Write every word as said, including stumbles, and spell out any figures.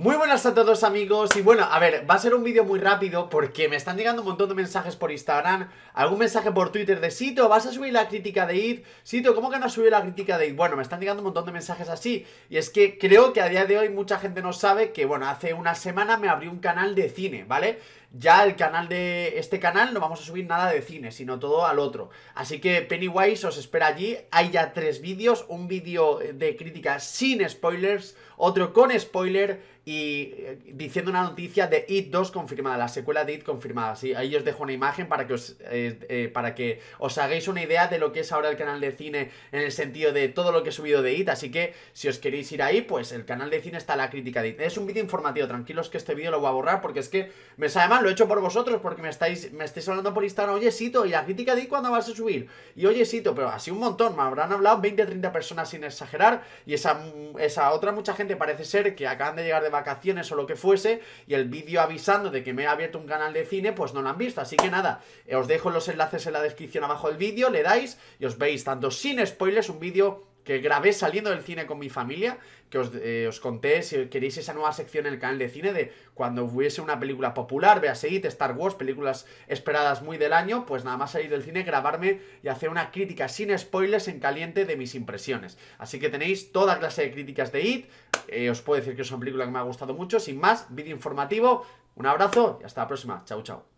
Muy buenas a todos, amigos. Y bueno, a ver, va a ser un vídeo muy rápido porque me están llegando un montón de mensajes por Instagram, algún mensaje por Twitter de Sito, ¿vas a subir la crítica de I T? Sito, ¿cómo que no has subido la crítica de I T? Bueno, me están llegando un montón de mensajes así. Y es que creo que a día de hoy mucha gente no sabe que, bueno, hace una semana me abrí un canal de cine, ¿vale? Ya el canal de este canal no vamos a subir nada de cine, sino todo al otro. Así que Pennywise os espera allí. Hay ya tres vídeos, un vídeo de crítica sin spoilers, otro con spoiler y diciendo una noticia de IT dos confirmada, la secuela de IT confirmada. Sí, ahí os dejo una imagen para que os, eh, eh, para que os hagáis una idea de lo que es ahora el canal de cine en el sentido de todo lo que he subido de IT. Así que si os queréis ir ahí, pues el canal de cine está la crítica de IT. Es un vídeo informativo, tranquilos que este vídeo lo voy a borrar porque es que me sabe mal. Lo he hecho por vosotros porque me estáis me estáis hablando por Instagram. Oye, Sito, ¿y la crítica de I T cuándo vas a subir? Y oye, Sito, pero así un montón. Me habrán hablado veinte a treinta personas sin exagerar. Y esa, esa otra mucha gente parece ser que acaban de llegar de vacaciones o lo que fuese. Y el vídeo avisando de que me he abierto un canal de cine, pues no lo han visto. Así que nada, os dejo los enlaces en la descripción abajo del vídeo. Le dais y os veis tanto sin spoilers, un vídeo que grabé saliendo del cine con mi familia, que os, eh, os conté, si queréis esa nueva sección en el canal de cine de cuando hubiese una película popular, véase I T, Star Wars, películas esperadas muy del año, pues nada más salir del cine, grabarme y hacer una crítica sin spoilers en caliente de mis impresiones. Así que tenéis toda clase de críticas de I T, eh, os puedo decir que es una película que me ha gustado mucho. Sin más, vídeo informativo, un abrazo y hasta la próxima. Chao, chao.